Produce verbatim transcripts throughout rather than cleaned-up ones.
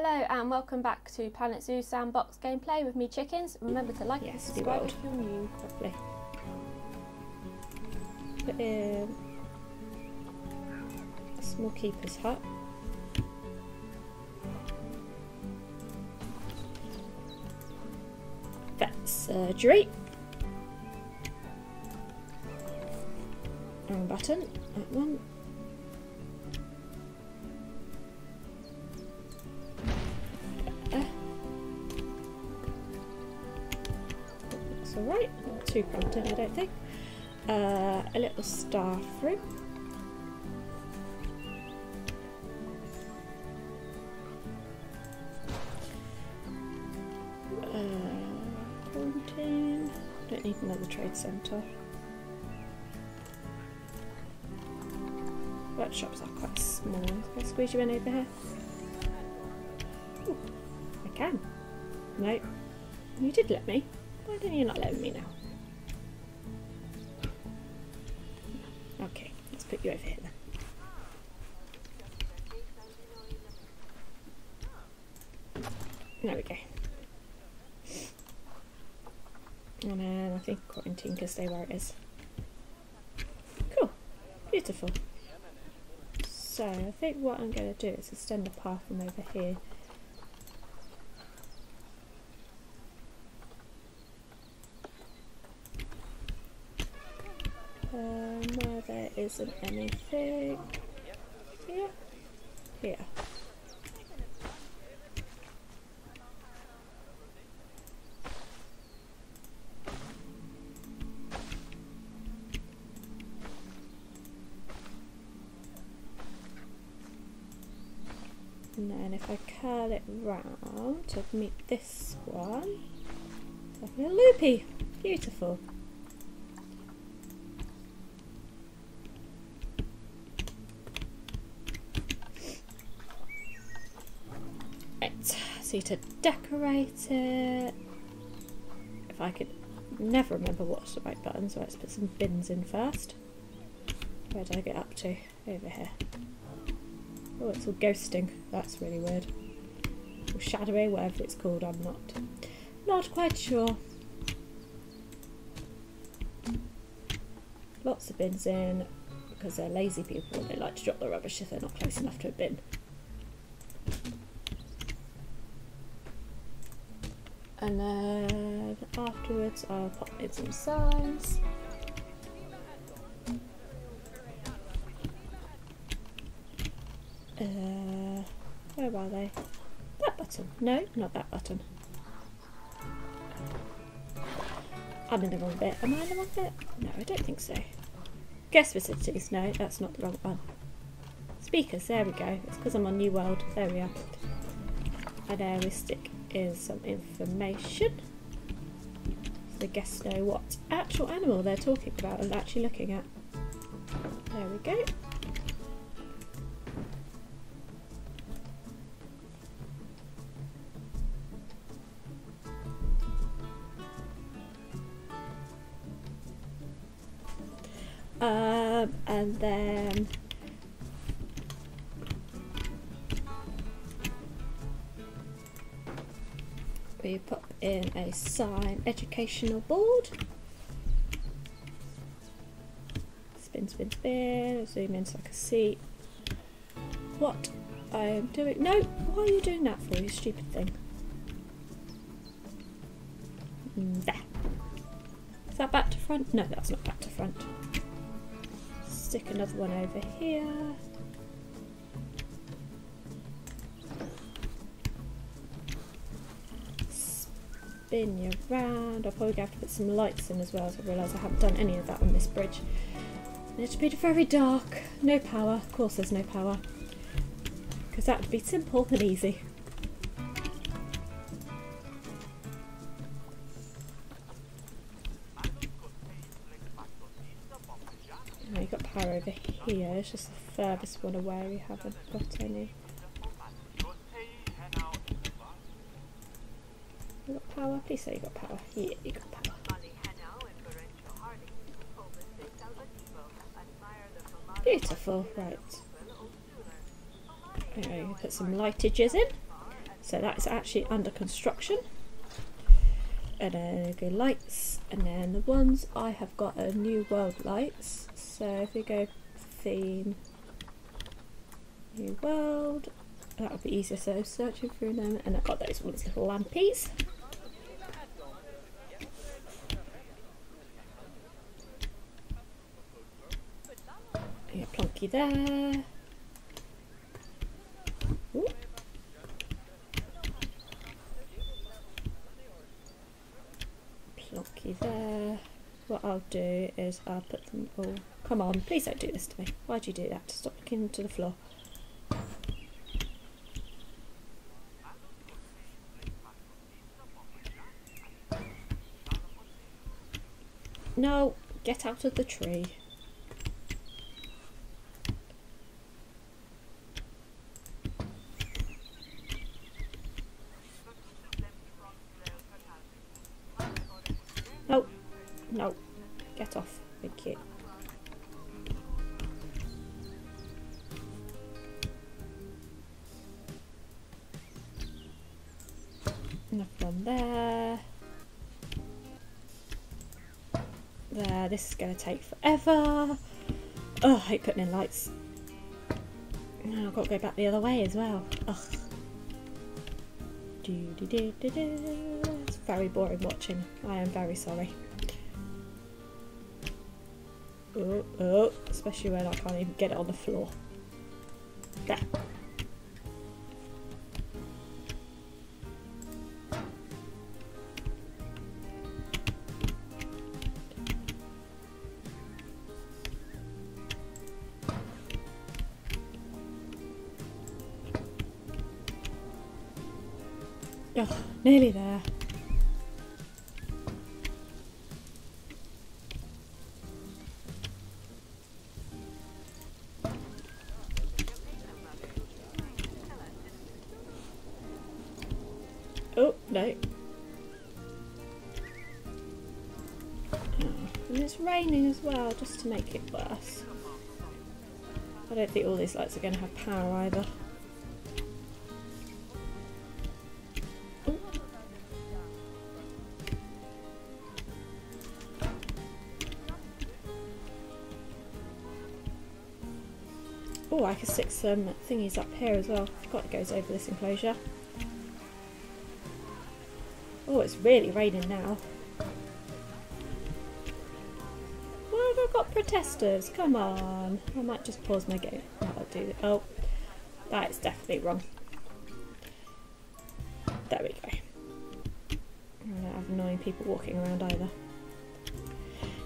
Hello and welcome back to Planet Zoo Sandbox gameplay with me, Chickienz. Remember to like yes, and subscribe if you're new. Lovely. Put in a small keeper's hut. Vet surgery. Wrong button. That one. Right, not too prompting, I don't think. Uh, a little staff room. Uh, quarantine. Don't need another trade centre. Workshops are quite small. Can I squeeze you in over here? Ooh, I can. No, you did let me. Why don't you not let me now? Okay, let's put you over here then. There we go. And then I think quarantine can stay where it is. Cool, beautiful. So I think what I'm going to do is extend the path from over here. Um, where there isn't anything. Here? Here. And then if I curl it round to meet this one, it's like a loopy. Beautiful. So to decorate it, if I could never remember what's the right button, so let's put some bins in first. Where did I get up to? Over here. Oh, it's all ghosting. That's really weird. Or shadowy, whatever it's called. I'm not, not quite sure. Lots of bins in because they're lazy people and they like to drop the rubbish if they're not close enough to a bin. And then afterwards I'll pop in some signs. Uh, where are they? That button. No, not that button. I'm in the wrong bit. Am I in the wrong bit? No, I don't think so. Guest facilities. No, that's not the wrong one. Speakers. There we go. It's because I'm on New World. There we are. And there we stick in some information so the guests know what actual animal they're talking about and actually looking at. There we go. Um, and then we pop in a sign, educational board. Spin, spin, spin. I'll zoom in so I can see what I am doing. No, why are you doing that for, you stupid thing? There. Is that back to front? No, that's not back to front. Stick another one over here. Spin you around. I'll probably have to put some lights in as well, as I realise I haven't done any of that on this bridge. And it'll be very dark. No power. Of course there's no power. Because that would be simple and easy. Now you've got power over here. It's just the furthest one away. We haven't got any. You got power? Please say you got power. Yeah, you got power. Beautiful, right. Anyway, you can put some lightages in. So that is actually under construction. And then go lights, and then the ones I have got are New World lights. So if we go theme, New World, that would be easier, so searching through them, and I've got those ones, little lampies. Yeah, plonky there. Ooh. Plonky there. What I'll do is I'll put them all... Come on, please don't do this to me. Why'd you do that? Stop looking to the floor. No, get out of the tree. No, no, get off, thank you. Enough one there. There, this is going to take forever. Oh, I hate putting in lights. Now I've got to go back the other way as well. Ugh. Doo, doo, doo, doo, doo. It's very boring watching. I am very sorry. Oh, oh, especially when I can't even get it on the floor. There. Oh, nearly there. Oh, no. And it's raining as well, just to make it worse. I don't think all these lights are going to have power either. Oh, I could stick some thingies up here as well. I forgot it goes over this enclosure. Oh, it's really raining now. Well, I've got protesters. Come on. I might just pause my game. I'll do that. Oh, that is definitely wrong. There we go. I don't have annoying people walking around either.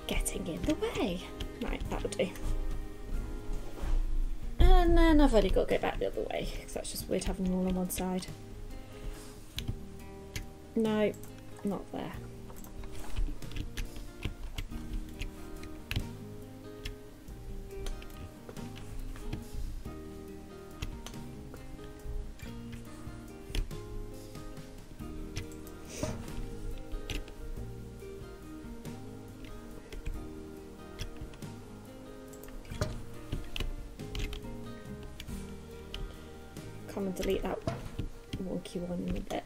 Getting in the way. Right, that'll do. And then I've only got to go back the other way, because that's just weird having them all on one side. No, not there. Come and delete that wonky one in a bit.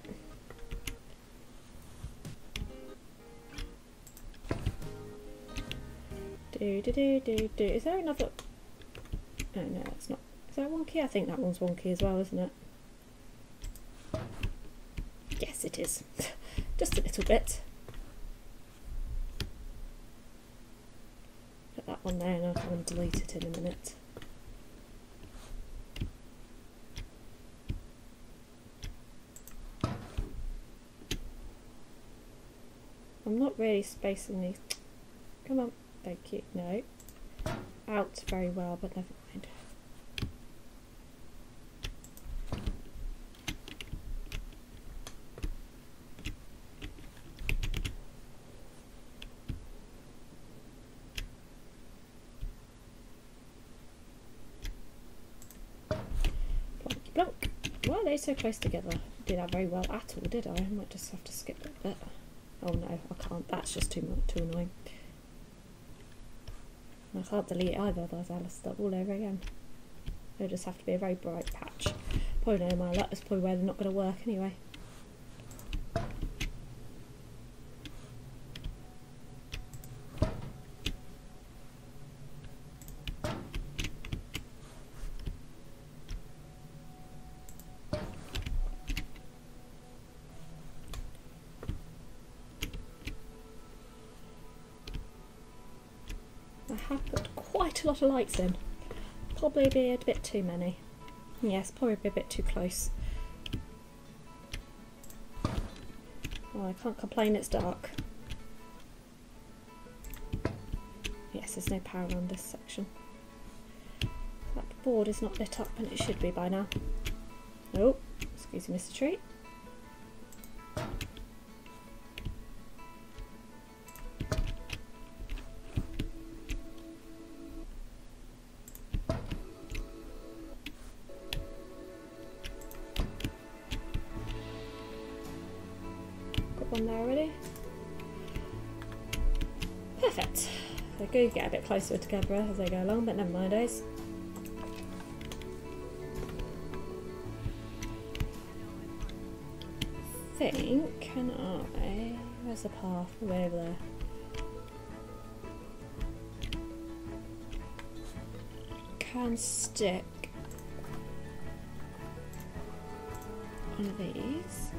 Do, do, do, do, do. Is there another? Oh no, that's not. Is that wonky? I think that one's wonky as well, isn't it? Yes, it is. Just a little bit. Put that one there and I'll come and delete it in a minute. I'm not really spacing these. Come on, thank you. No. Out very well, but never mind. Plonky plonk. Why are they so close together? I did that very well at all, did I? I might just have to skip that bit. Oh no, I can't. That's just too much, too annoying. And I can't delete either, otherwise I'll start all over again. It'll just have to be a very bright patch. Probably no matter, that's probably where they're not going to work anyway. I have got quite a lot of lights in. Probably be a bit too many. Yes, probably be a bit too close. Well, I can't complain it's dark. Yes, there's no power on this section. That board is not lit up, and it should be by now. Oh, excuse me, Mister Tree. One there already. Perfect. They do get a bit closer together as they go along, but never mind those. I think, can I? Where's the path? Way over there. Can stick one of these.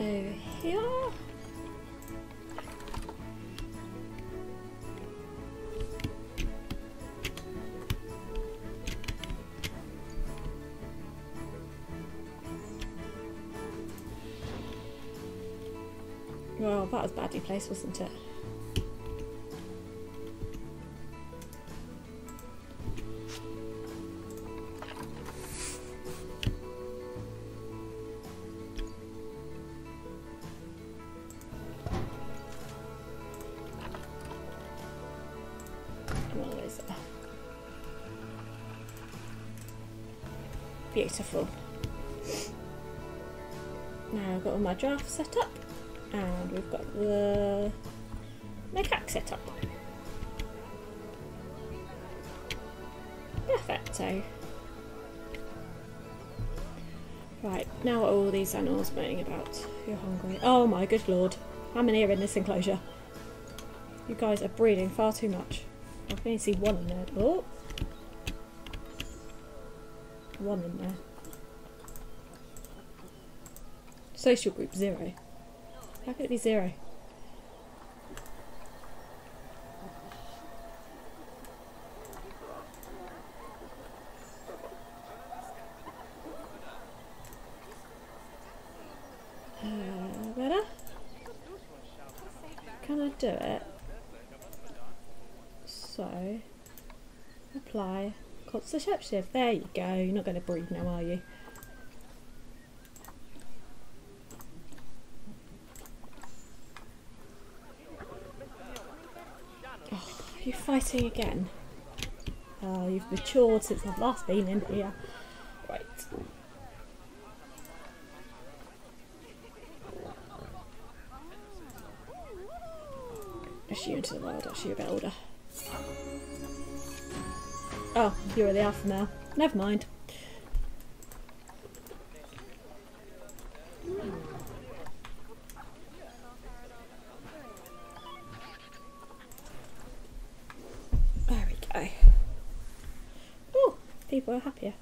Over here. Well, that was badly placed, wasn't it? Beautiful. Now I've got all my giraffe set up, and we've got the macaque set up. Perfecto. Right, now what are all these animals moaning about? You're hungry. Oh my good lord. How many are in this enclosure? You guys are breeding far too much. I can only see one in there. Oh. One in there. Social group zero. How could it be zero? Uh, better? Can I do it? So, apply. What's the shapeshift? There you go. You're not going to breed now, are you? Oh, are you fighting again? Oh, you've matured since I've last been in here. Right. Is she into the wild? Or is she a bit older? Oh, you're the alpha male. Never mind. There we go. Oh, people are happier.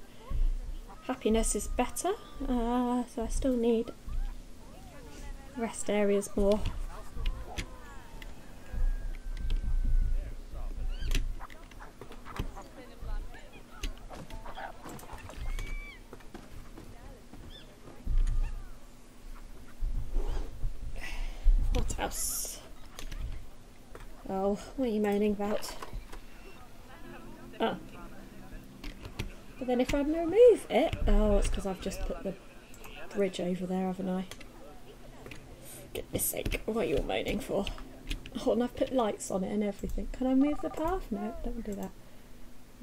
Happiness is better, uh, so I still need rest areas more. House. Oh, what are you moaning about? Oh. But then if I remove it... Oh, it's because I've just put the bridge over there, haven't I? For goodness sake, what are you all moaning for? Oh, and I've put lights on it and everything. Can I move the path? No, don't do that.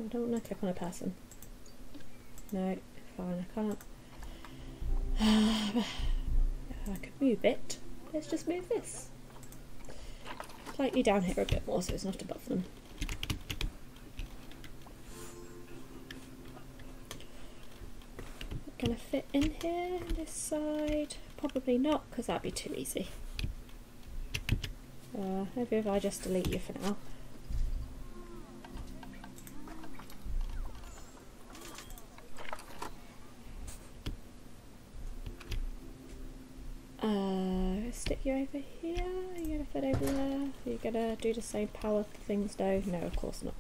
I don't want to click on a person. No, fine, I can't. Um, I could move it. Let's just move this slightly down here a bit more so it's not above them. Gonna fit in here, this side? Probably not, because that'd be too easy. Uh, maybe if I just delete you for now. Uh, stick you over here, are you gonna fit over there? Are you gonna do the same power things though? No, of course not,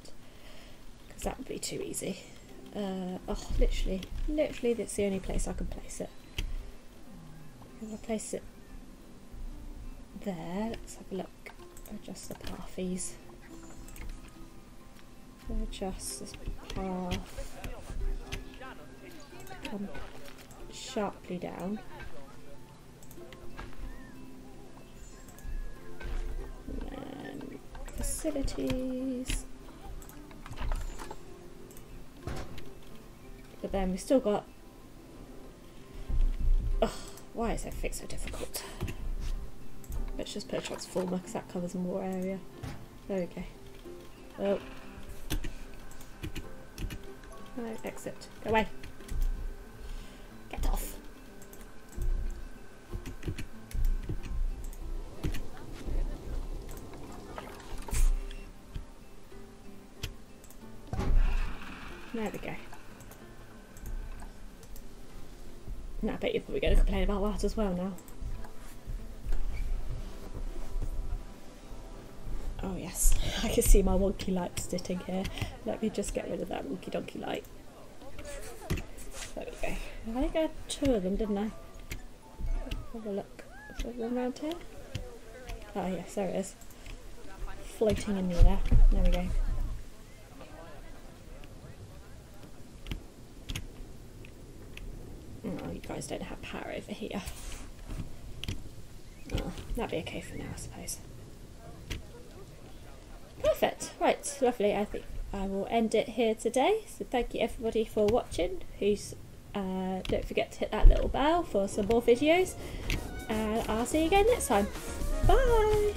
because that would be too easy. Uh, oh, literally, literally that's the only place I can place it. If I place it there, let's have a look, adjust the pathies. Adjust this path, come sharply down. And facilities. But then we've still got. Ugh, why is that fix so difficult? Let's just put a transformer because that covers more area. There we go. Oh. Right, exit. Go away. Get off. There we go. No, I bet you're probably going to complain about that as well now. Oh yes, I can see my wonky light sitting here. Let me just get rid of that wonky donkey light. There we go. I think I had two of them, didn't I? Have a look. Is there one around here? Oh yes, there it is. Floating in the air. There we go. Oh, you guys don't have power over here. Oh, that'd be okay for now, I suppose. Perfect. Right, lovely. I think I will end it here today. So thank you everybody for watching. Who's uh, don't forget to hit that little bell for some more videos. And I'll see you again next time. Bye!